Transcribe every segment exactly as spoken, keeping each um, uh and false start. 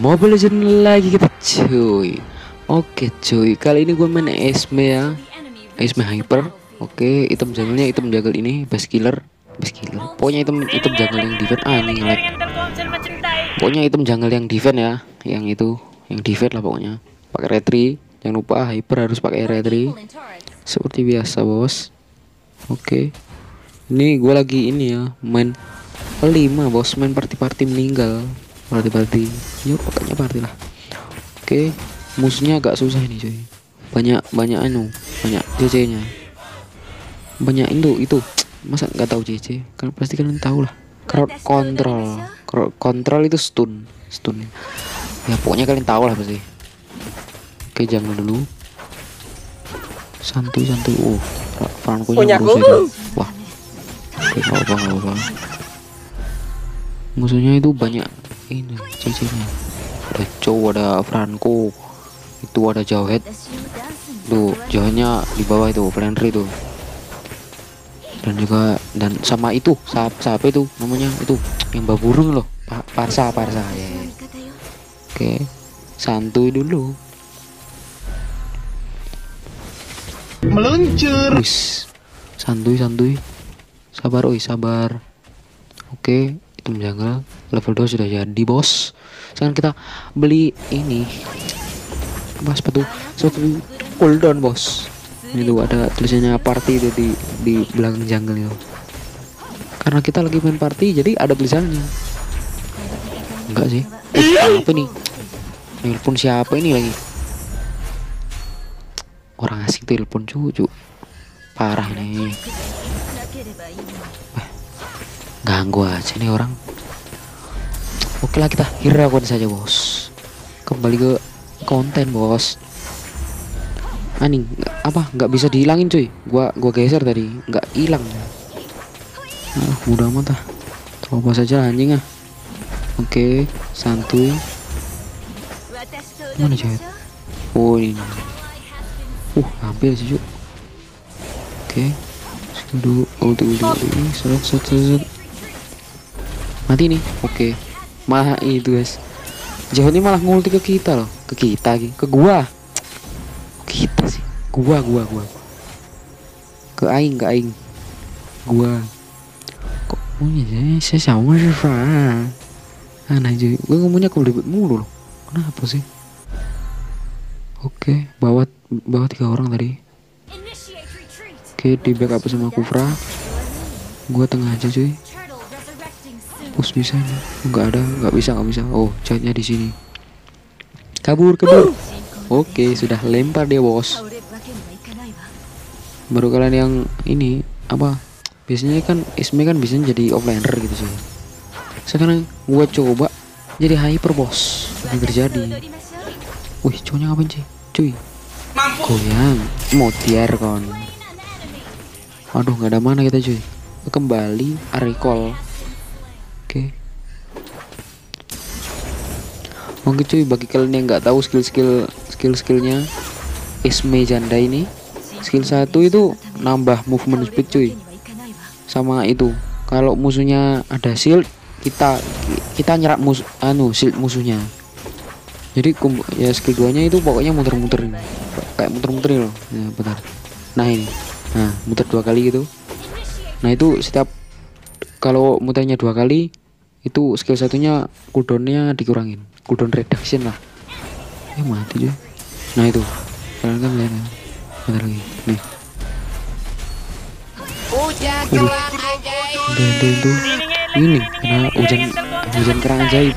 Mobile Legends lagi kita cuy. Oke cuy, kali ini gue main Esme ya, Esme Hyper. Oke, item jungle-nya item jungle ini base killer, base killer. Pokoknya item item jungle yang defend. Ah ini ngelag. Pokoknya item jungle yang defend ya, yang itu, yang defend lah pokoknya. Pakai retry, jangan lupa Hyper harus pakai retry. Seperti biasa bos. Oke. Ini gue lagi ini ya, main lima bos, main party-party meninggal. Party-party, yuk pokoknya party lah. Oke, musuhnya agak susah ini cuy. Banyak banyak anu, banyak C C-nya. Banyak itu itu. Masa nggak tahu C C? Kan pasti kalian tahu lah. Crowd control. Crowd control itu stun, stun. Ya pokoknya kalian tahu lah pasti. Oke, jangan dulu. Santuy-santuy. Oh, Franco-nya berusaha. Wah. Oke, enggak apa-apa. Musuhnya itu banyak ini cicingnya, ada cow, ada Franco, itu ada Jawhead tuh, Jawheadnya di bawah itu friendly tuh, dan juga dan sama itu sap sap itu namanya itu yang baburung loh, pa Parsa Parsa ya. Oke, santuy dulu, meluncur. Wis, santuy santuy, sabar oi sabar. Oke, item jungle level dua sudah jadi bos. Sekarang kita beli ini apa, sepatu sepatu cooldown bos. Ini tuh ada tulisannya party itu di di belakang jungle itu. Karena kita lagi main party jadi ada tulisannya. Enggak sih. Uh, apa nih? Telepon siapa ini lagi? Orang asing telepon cucu. Parah nih. Ganggu aja nih orang. Oke lah, kita hiraukan saja bos. Kembali ke konten bos. Anjing, apa nggak bisa dihilangin cuy? Gua gua geser tadi, nggak hilang. Ah, mudah amat ah. Coba saja anjing ah. Oke, santuy. Mana Jawhead? Oh ini. Uh, hampir sih cuy. Oke, dulu ulti ulti ini serot serot. Mati nih, oke. Okay. Malah itu guys, Jawhead ini malah ngulti ke kita loh, ke kita, ke gua, kita sih, gua, gua, gua, ke aing, ke aing, gua. Kok ngomongnya saya sama siapa? Aneh aja, gua ngomongnya kelibet mulu loh, kenapa sih? Oke, okay, bawa bawa tiga orang tadi. Oke, okay, di backup sama Khufra, gua tengah aja cuy. Pus bisa nih, nggak ada, nggak bisa, nggak bisa. Oh, catnya di sini. Kabur, kabur. Oke, sudah lempar dia bos. Baru kalian yang ini apa? Biasanya kan Esme kan biasanya jadi offlaner gitu sih. Sekarang gua coba jadi hyper bos. Ini terjadi. Wih, cowoknya ngapain sih? Cuy. Goyang, motiar kon. Aduh, nggak ada mana kita cuy. Kembali, recall. Oke, okay. Oke cuy, bagi kalian yang nggak tahu skill-skill skill-skillnya Esme janda ini, skill satu itu nambah movement speed cuy, sama itu kalau musuhnya ada shield kita kita nyerap mus anu shield musuhnya. Jadi ya skill duanya itu pokoknya muter-muterin, kayak muter-muterin loh. Ya, bentar. Nah ini, nah muter dua kali gitu. Nah itu setiap kalau muternya dua kali itu skill satunya cooldownnya dikurangin, cooldown reduction lah ya. Mati juga. Nah itu kalian kan lihat bentar lagi nih hujan kerang ajaib ini. Nah, hujan hujan kerang ajaib,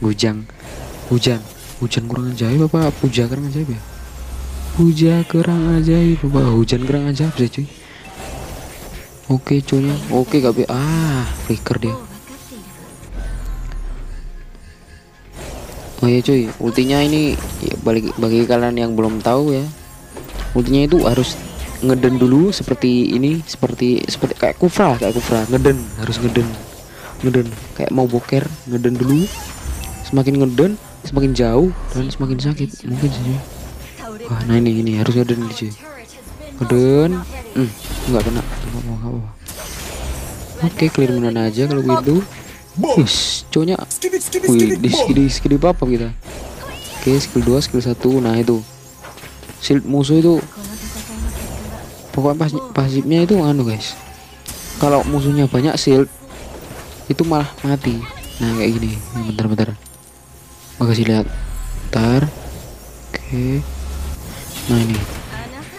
hujan hujan hujan kurang ajaib apa puja kerang ajaib ya, puja kerang ajaib apa hujan kerang ajaib sih cuy. Oke cuy, oke gak be ah flicker dia. Oh ya cuy, ultinya ini ya, balik bagi kalian yang belum tahu ya, ultinya itu harus ngeden dulu seperti ini, seperti seperti kayak Khufra, kayak Khufra ngeden, harus ngeden ngeden kayak mau boker, ngeden dulu. Semakin ngeden semakin jauh dan semakin sakit mungkin sih. Wah, nah ini ini harus ngeden cuy, ngeden. Hmm, nggak kena, nggak mau apa. Oke, clear menana aja kalau gitu. Bus, cowoknya. Wih, di skill skill apa kita? Oke, skill dua, skill satu. Nah itu shield musuh itu. Pokoknya pas pasifnya itu anu guys. Kalau musuhnya banyak shield, itu malah mati. Nah kayak gini. Bentar-bentar. Makasih lihat. Bentar. Oke. Nah ini.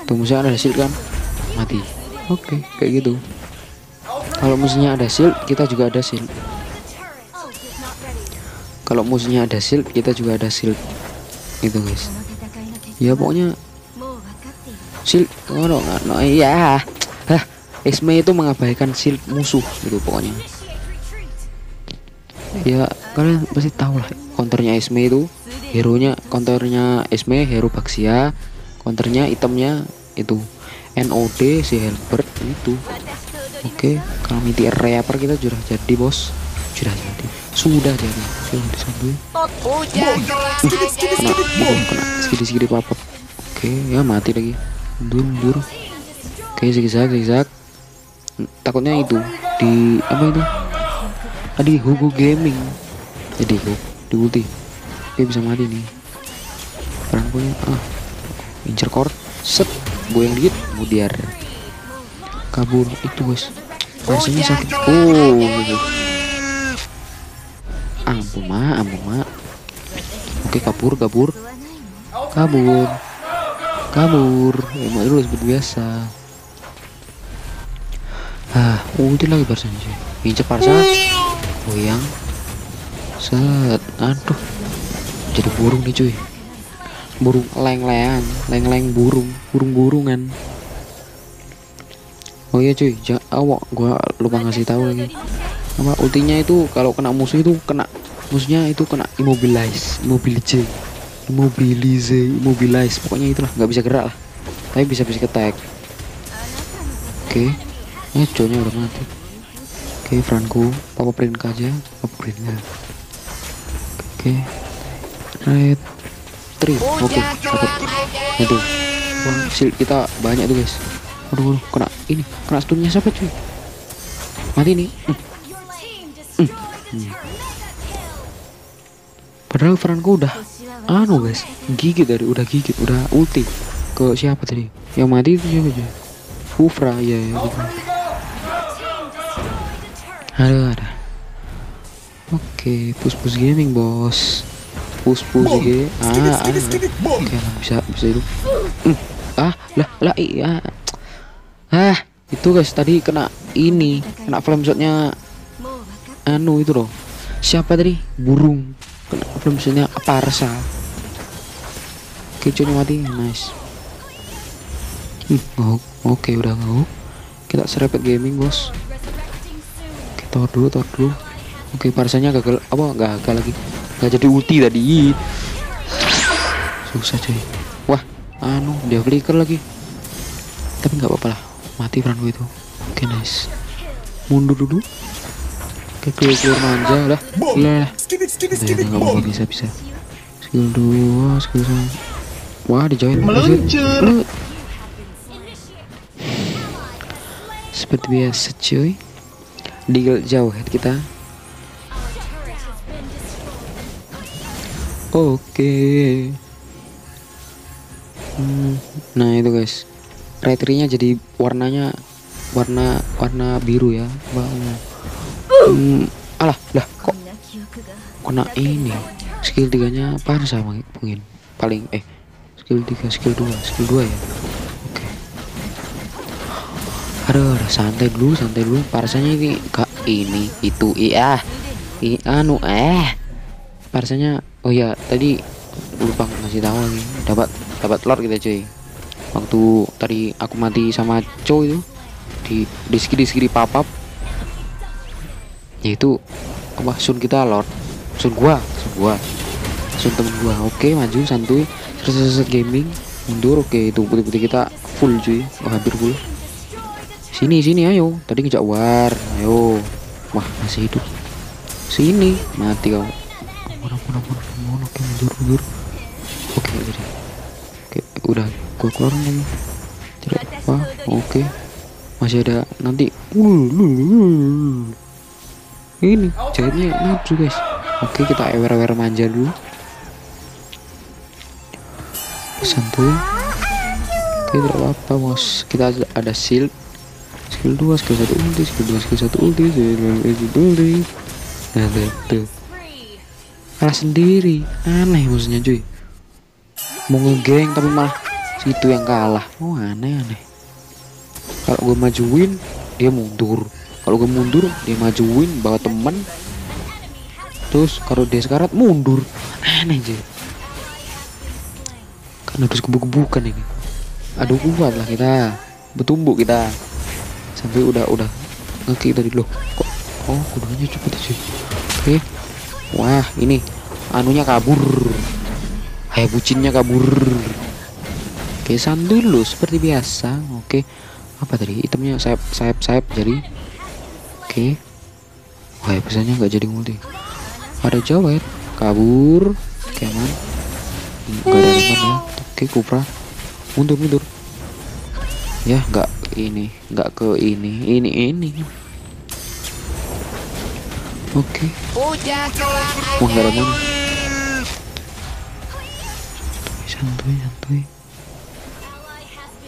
Tuh musuhnya ada shield kan? Mati. Oke, kayak gitu. Kalau musuhnya ada shield, kita juga ada shield. Kalau musuhnya ada shield, kita juga ada shield. Itu guys. Ya pokoknya shield, oh no, no, ya. Hah, Esme itu mengabaikan shield musuh gitu pokoknya. Ya kalian pasti tahu lah counternya Esme itu. Hero-nya, counternya Esme hero Baxia, counternya itemnya itu N O D si Helbert itu. Oke, okay, kalau Meteor Reaper kita sudah jadi bos. Sudah jadi. Sudah jadi. Sudah disambung. Segini-segini papap. Oke, ya mati lagi. Mundur. Oke, zigzag, zigzag. Takutnya itu di apa itu? Tadi Hugo Gaming. Jadi kok di ulti. Dia bisa mati nih. Perangkunya ah. Incer core. Set, goyang dikit, mudiar. Kabur itu, guys. Rasanya sakit. Oh. Gitu. Ampun ma, ampun ma. Oke, kabur, kabur, kabur, kabur. Emang itu harus biasa. Ah, ulti lagi Parsa nih. Injek Parsa, goyang. Set, aduh, jadi burung nih cuy. Burung leng-lengan, leng-leng burung, burung-burungan. Oh iya cuy, jangan awak, gua lupa ngasih tahu lagi. Apa ultinya itu kalau kena musuh itu kena musuhnya itu kena immobilize, immobilize, immobilize, immobilize. Pokoknya itulah nggak bisa gerak lah. Tapi bisa bisa ketek. Oke, okay. Eh, cowoknya udah mati. Oke, okay, Franco, papa print aja, papa printnya. Oke, okay. Red three, oke, okay. Itu. Wah, shield kita banyak tuh guys. Aduh, aduh kena ini, kena stunnya siapa cuy? Mati nih. Hmm. Hmm. Hmm. Padahal Franco udah anu guys, gigit dari udah gigit, udah ulti ke siapa tadi? Yang mati itu siapa aja? Khufra ya, ya gitu. Aduh, ada. Oke, Pus-pus gaming bos. Pus-pus G. Ah, ah. Oke, bisa bisa hidup. Hmm. Ah, lah, lah iya. Ah, itu guys tadi kena ini, kena flame shotnya. Anu itu loh, siapa tadi? Burung. Kenapa misalnya Parsa? Kecuali mati, nice. Hmm, oh, oke okay, udah nggak. Kita serepet gaming bos. Kita tor dulu, tor dulu. Oke okay, Parsanya gagal, apa gagal lagi? Gak jadi ulti tadi. Susah cuy. Wah, anu dia flicker lagi. Tapi nggak apa-apa lah, mati Franco itu. Oke okay, nice. Mundur dulu. Keluar manja lah, lah. Nggak bisa bisa. Skill dua, skill satu. Wah di Jawhead meluncur. Seperti biasa cuy. Deal Jawhead kita. Oke. Okay. Hmm. Nah itu guys. Retrinya jadi warnanya warna warna biru ya, bang. Hmm, alah lah kok kena ini skill tiganya Parsa mungkin paling eh skill tiga skill dua skill dua ya. Oke okay. Aduh santai dulu santai dulu Parsanya ini gak ini itu iya i anu eh Parsanya oh ya tadi lupa ngasih tahu lagi dapat dapat lord kita cuy waktu tadi aku mati sama cow itu di di skill di skill papap yaitu apa sun kita lord sun gua sun gua sun temen gua. Oke okay, maju santuy reset gaming mundur. Oke okay, itu putih-putih kita full cuy. Oh, hampir full sini sini ayo tadi ngejak war ayo wah masih hidup sini mati kau mohon. Oke mundur mundur oke okay, jadi oke okay, udah gua keluar lagi tidak apa oke okay. Masih ada nanti uh, uh, uh. Ini jahitnya maju guys. Oke, kita ewer-ewer manja dulu. Santuy. Oke, tidak apa-apa bos. Kita ada shield. Skill dua, skill satu ulti, skill dua, skill satu ulti, skill ulti. Nah, itu. Kalah sendiri. Aneh maksudnya cuy. Mau ngegeng tapi malah situ yang kalah. Oh, aneh-aneh. Kalau gue majuin, dia mundur. Kalau gue mundur, dia majuin bawa temen. Terus kalau dia sekarat mundur, aneh aja. Kan harus gebuk-gebukan ini. Aduh, kuat lah kita, bertumbuh kita. Sampai udah udah ngeki tadi loh. Kok oh kudanya cepet aja. Oke, wah ini anunya kabur. Hai bucinnya kabur. Oke, santuy dulu seperti biasa. Oke, apa tadi itemnya sayap sayap sayap jadi. Oke, wah biasanya nggak jadi multi. Ada Jawhead kabur, keman, nggak ada teman ya. Oke, Khufra mundur mundur. Ya nggak ini, nggak ke ini ini ini. Oke. Wah nggak ada mana. Santuy santuy.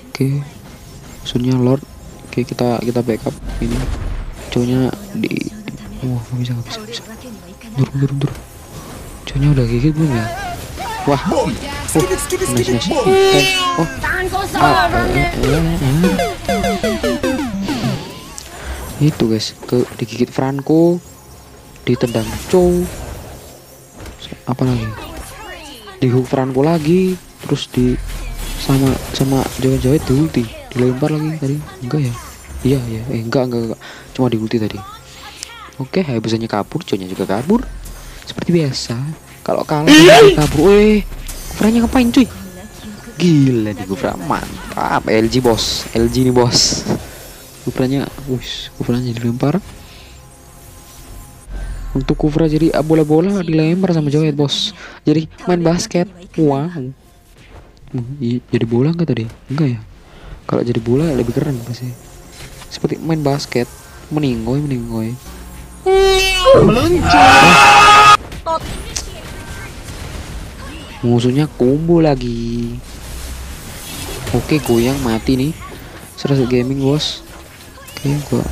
Oke, maksudnya Lord. Oke, kita kita backup ini. Cowoknya di wah nggak bisa nggak bisa nggak bisa dur dur dur cowoknya udah gigit belum ya? Wah oh nice nice oh itu guys ke digigit Franco, ditendang cow, apa lagi dihook Franco lagi, terus di sama sama jauh-jauh itu ulti dilempar lagi tadi enggak ya? Iya ya, eh, enggak, enggak enggak cuma di ulti tadi. Oke, habisannya kabur, conya juga kabur. Seperti biasa, kalau kalah kabur. Eh, Khufranya ngapain cuy? Gila nih Khufra, mantap. L G bos, L G nih bos. Khufranya, wis, Khufranya dilempar. Untuk Khufra jadi bola-bola dilempar sama Jawhead bos. Jadi main basket. Wow. Jadi bola enggak tadi? Enggak ya. Kalau jadi bola lebih keren pasti. Seperti main basket, meninggoy meninggoy. Meluncur. Musuhnya combo lagi. Oke, goyang mati nih. Serasa gaming bos. Oke, gua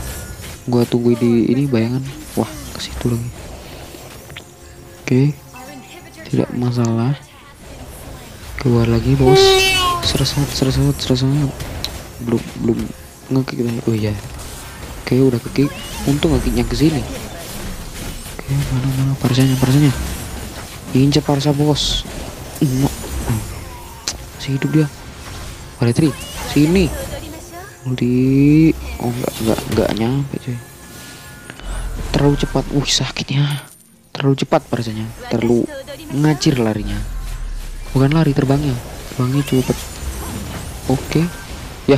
gua tunggu di ini bayangan. Wah, ke situ lagi. Oke. Tidak masalah. Keluar lagi bos. Serasa serasa serasa belum belum ngekick lagi. Oh iya. Oke, udah kekick. Untung ngekicknya ke sini. Oke, mana mana parsanya parsanya injak Parsa bos. Masih hidup dia. Paletri sini ulti. Oh enggak enggak enggak nyampe cuy, terlalu cepat. Wih sakitnya, terlalu cepat Parsanya, terlalu ngacir larinya, bukan lari terbangnya, terbangnya cepet. Oke ya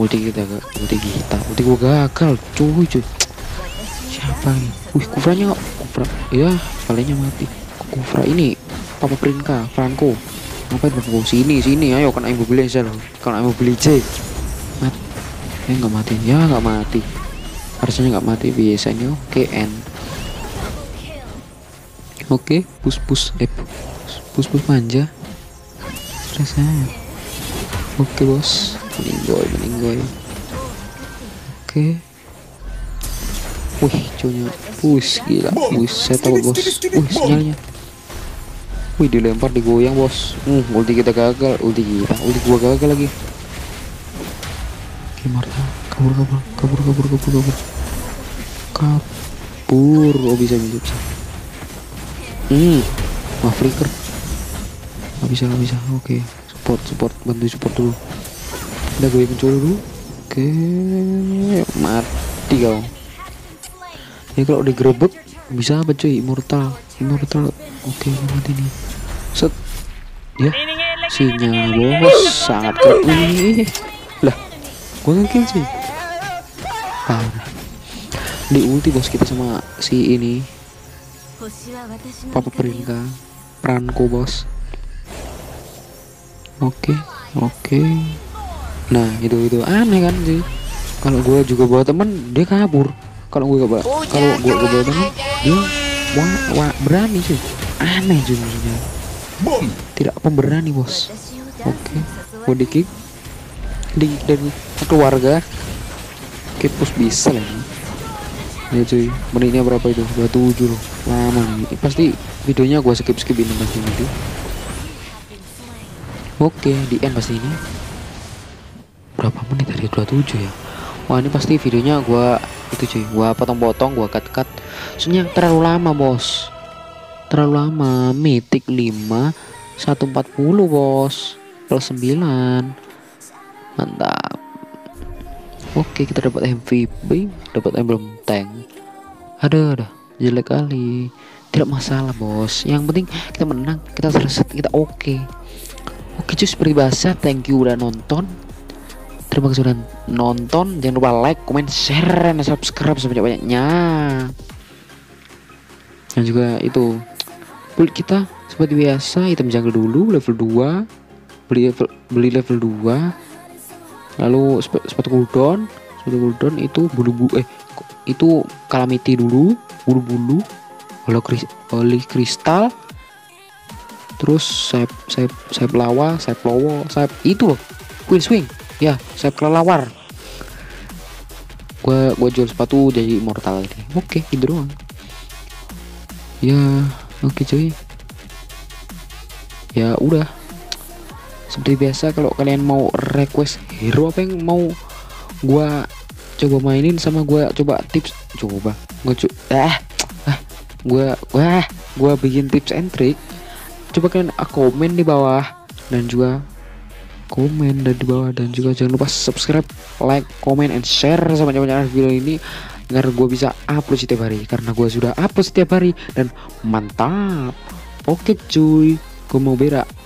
ulti kita ulti kita ulti gua gagal cuy cuy. Siapa ini? Wih, Khufranya nggak? Khufra, ya, palingnya mati. Khufra ini, Papa Prinka, Franco, ngapain Franco? Sini, sini, ayo kena Mobile Legends, kena Mobile Legends. Mat, ya nggak mati, ya nggak mati. Harusnya nggak mati biasanya. Oke, N. Oke, pus-pus, eh, pus-pus manja. Rasanya. Oke bos, meninggoy, meninggoy. Oke. Wih, cowoknya, wih gila, wih set apa bos, wih sinyalnya, wih dilempar digoyang bos, hmm, ulti kita gagal, ulti kita, ulti gua gagal lagi. Gimana? Kabur, kabur, kabur, kabur, kabur, kabur, kabur, oh bisa bisa bisa, hmm, mah freaker, nggak bisa nggak bisa, oke, support support bantu support dulu, udah gue muncul dulu, oke, mati kau. Ya kalau digerebek bisa apa cuy? Immortal, immortal. Oke, mati nih. Set. Ya. Sinyal bos sangat keren. Lah, gua ngekill sih. Parah. Di ulti bos kita sama si ini. Papa Peringa, Franco bos. Oke, oke. Nah, itu itu aneh kan sih. Kalau gua juga bawa temen, dia kabur. Kalau gue gak kalau gue gak berani, dia wah, wah berani cuy. Aneh cuy musuhnya. Boom. Tidak pemberani bos. Oke, okay. Gue di kick, di kick dari keluarga. Kick push bisa lagi. Ya cuy, menitnya berapa itu? dua puluh tujuh loh. Lama nih. Pasti videonya gue skip skip ini nanti nanti. Oke, okay, di end pasti ini. Berapa menit tadi? dua puluh tujuh ya. Wah ini pasti videonya gua itu cuy, gua potong-potong, gua cut-cut. Soalnya terlalu lama bos, terlalu lama. Mythic lima, seratus empat puluh bos, plus sembilan, mantap. Oke kita dapat M V P, dapat emblem tank. Aduh, aduh, jelek kali. Tidak masalah bos, yang penting kita menang, kita reset, kita oke. Okay. Oke cuy seperti biasa, thank you udah nonton. Terima kasih sudah nonton, jangan lupa like, komen, share, dan subscribe sebanyak-banyaknya. Dan juga itu build kita seperti biasa, item jungle dulu level dua, beli level, beli level dua, lalu sepatu cooldown, sepatu cooldown itu bulu-bulu eh itu calamity dulu, bulu-bulu, oli kristal, terus saya saya saya lawa, saya plowo, saya itu loh, quick swing. Ya, saya kelelawar. Gua gua jual sepatu jadi immortal ini. Oke, okay, itu doang. Ya, oke okay, cuy. Ya udah. Seperti biasa kalau kalian mau request hero apa yang mau gua coba mainin sama gua coba tips coba. Gua co ah, ah, gua wah, gua bikin tips and trick. Coba kalian komen di bawah dan juga komen dari di bawah, dan juga jangan lupa subscribe, like, komen, and share sebanyak-banyaknya video ini agar gue bisa upload setiap hari, karena gue sudah upload setiap hari dan mantap. Oke cuy, gue mau berak.